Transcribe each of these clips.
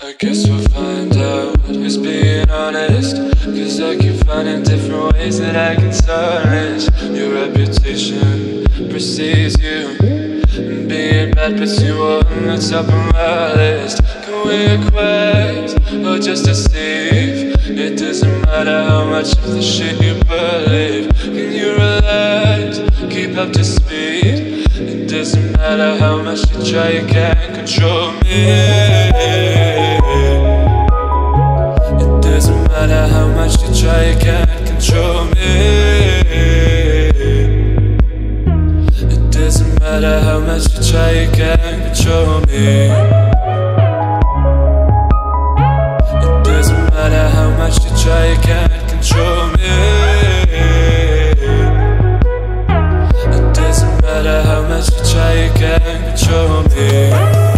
I guess we'll find out who's being honest, cause I keep finding different ways that I can silence your reputation, precedes you, and being bad puts you on the top of my list. Can we acquit or just deceive? It doesn't matter how much of the shit you believe. Can you relax, keep up to speed? It doesn't matter how much you try, you can't control me. No matter how much you try, you can't control me. It doesn't matter how much you try, you can't control me. It doesn't matter how much you try, you can't control me. It doesn't matter how much you try, you can't control me.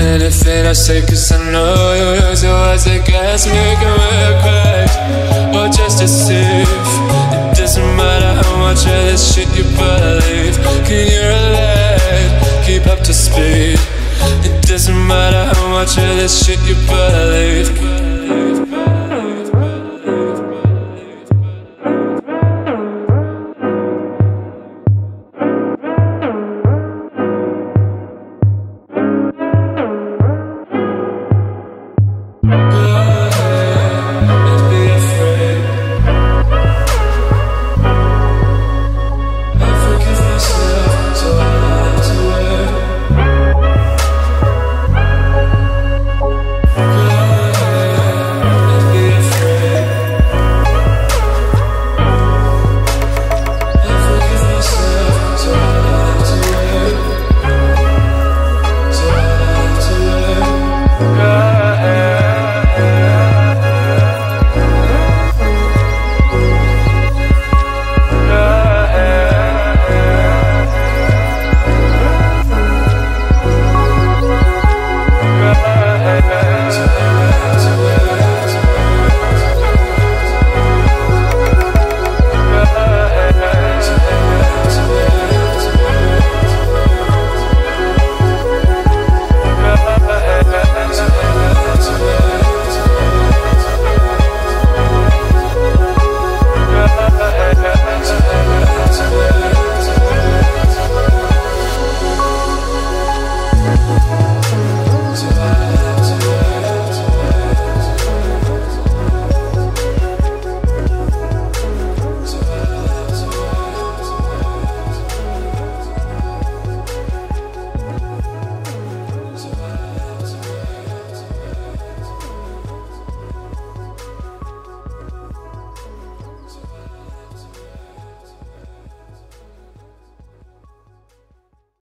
Anything I say, cause I know you use your eyes against me. Can we correct or just deceive? It doesn't matter how much of this shit you believe. Can you relate? Keep up to speed. It doesn't matter how much of this shit you believe.